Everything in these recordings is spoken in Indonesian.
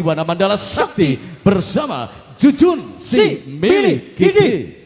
Nirwana Mandala Sakti bersama Jujun Si Mili Gigi.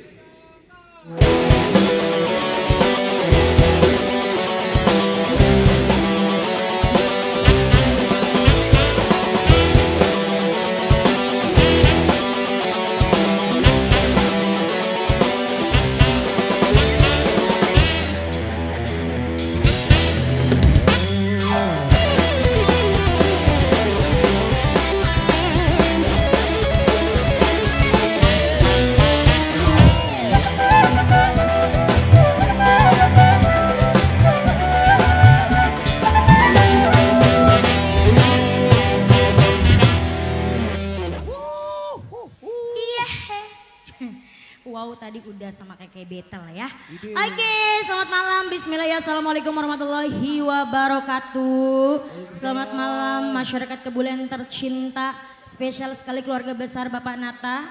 Wow, tadi udah sama kayak betel ya. Oke, selamat malam. Bismillah, assalamualaikum warahmatullahi wabarakatuh. Selamat malam masyarakat Kebulen tercinta. Spesial sekali keluarga besar Bapak Nata.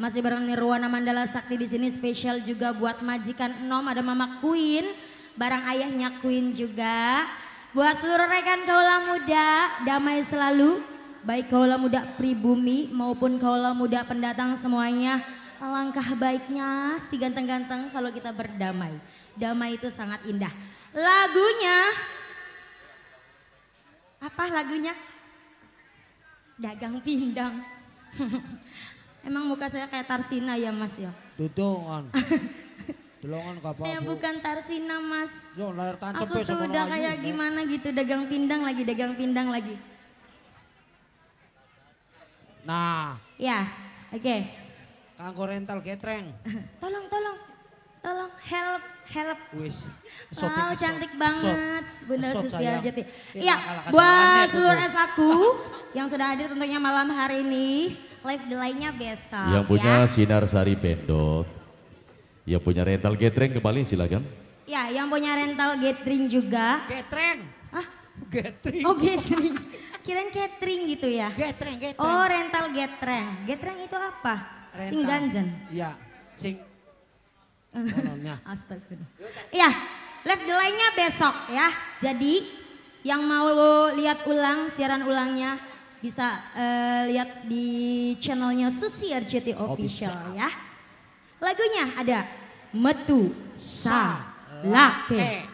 Masih bareng Nirwana Mandala Sakti di sini. Spesial juga buat majikan Nom, ada Mama Queen, barang ayahnya Queen juga. Buat seluruh rekan kaula muda, damai selalu. Baik kaula muda pribumi maupun kaula muda pendatang semuanya. Alangkah baiknya si ganteng-ganteng kalau kita berdamai. Damai itu sangat indah. Lagunya. Apa lagunya? Dagang pindang. Emang muka saya kayak Tarsina ya mas ya? Dudongan. Dudongan kapal. Saya bukan Tarsina mas. Yo, layar tancap. Aku tuh udah kayak gimana gitu, dagang pindang lagi, dagang pindang lagi. Nah. Ya, oke. Okay. Kanggo rental getreng. Tolong, tolong, tolong, help, help. Wis. Wow, cantik banget, Bunda Susy Arzetty. Iya, buat seluruh aku yang sudah hadir tentunya malam hari ini, live delay-nya besok. Yang punya ya. Sinar Sari Bendot, yang punya rental getreng kembali silakan. Ya, yang punya rental getreng juga. Getreng? Hah? Getreng. Oh getreng, kirain catering gitu ya? Getreng, getreng. Oh rental getreng, getreng itu apa? Rental. Sing ganjen. Iya, sing. Astagfirullah. Iya, live delay-nya besok ya. Jadi yang mau lihat ulang, siaran ulangnya bisa lihat di channelnya Susy Arzetty Official ya. Lagunya ada Metu Salake.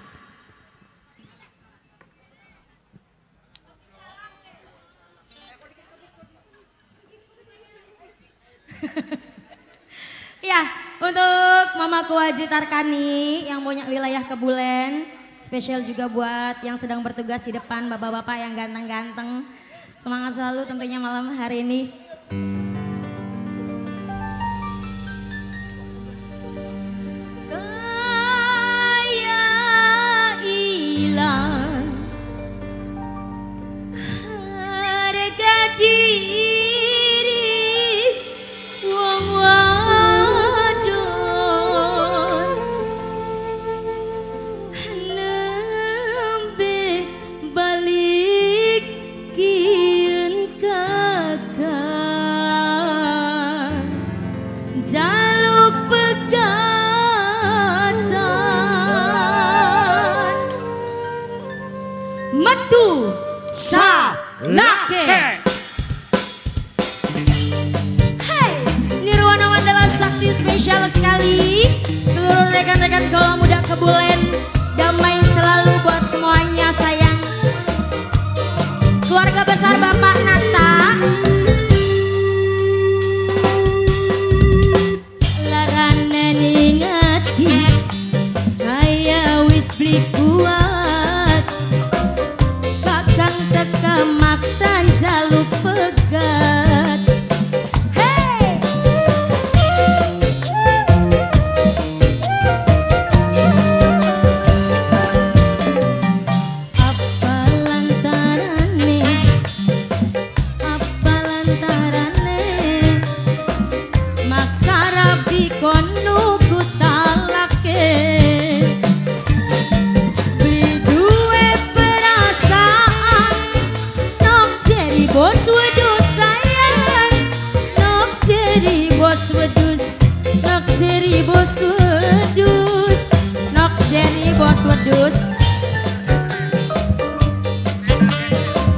Ya, untuk Mama Kuaji Tarkani yang punya wilayah Kebulen, spesial juga buat yang sedang bertugas di depan, bapak-bapak yang ganteng-ganteng. Semangat selalu tentunya malam hari ini. Kaya hilang harga diri. Spesial sekali seluruh rekan-rekan kaum muda Kebulen, damai selalu buat semuanya sayang. Keluarga besar Bapak Nata. Larane ngati kaya wis beli kuat, takkan teka maksan jaluk pegat.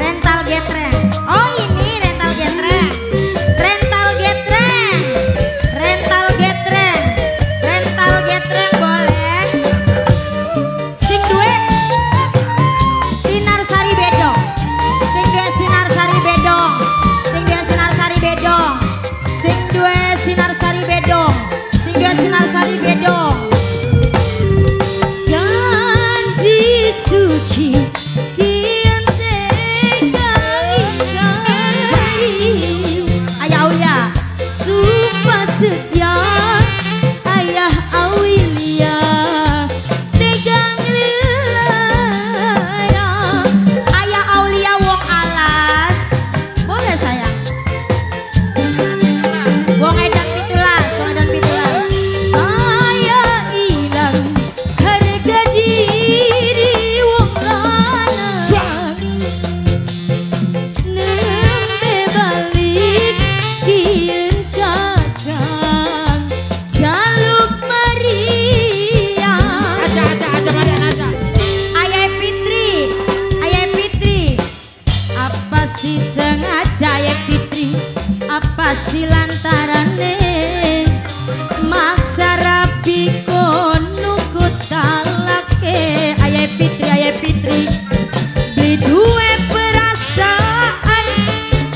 Rental getreng. Oh ini rental getreng. saya fitri apa sih lantarane maksa rapi kono kutalake ayah fitri beli dua perasaan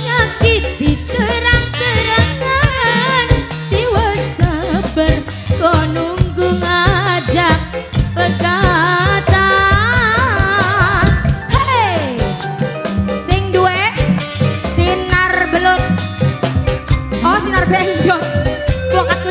nyakiti terang-terangan tiwa sabar kono nunggu ngajak bendot, buatku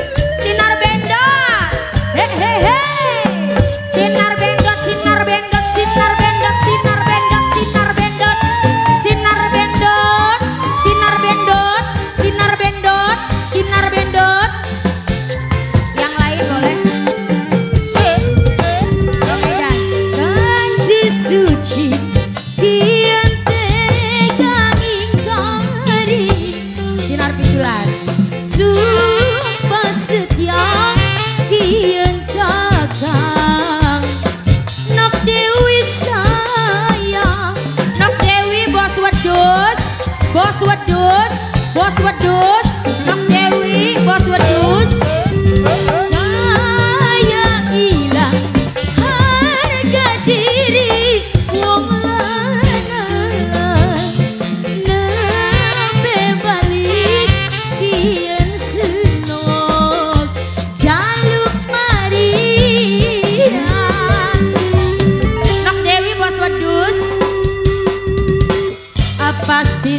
sinar bendot, sinar bendot, sinar bendot, sinar bendot, sinar bendot, sinar bendot, sinar bendot, sinar bendot, sinar bendot, sinar bendot. Yang lain boleh. Oke dan janji suci kian tegang hingga hari. Sinar pitulas sumpah setia kian kakang Nok Dewi sayang Nok Dewi bos wedus bos wedus bos wedus Nok Dewi bos wedus saya hilang harga diri wong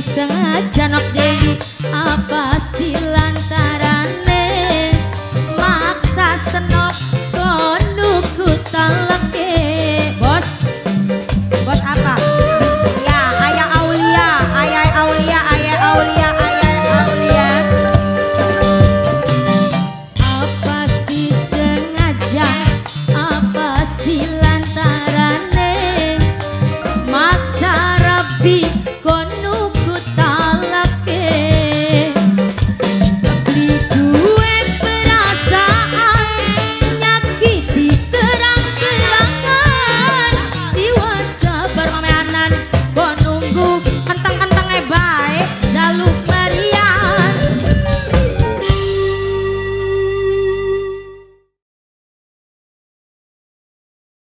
sengaja Nok Dewi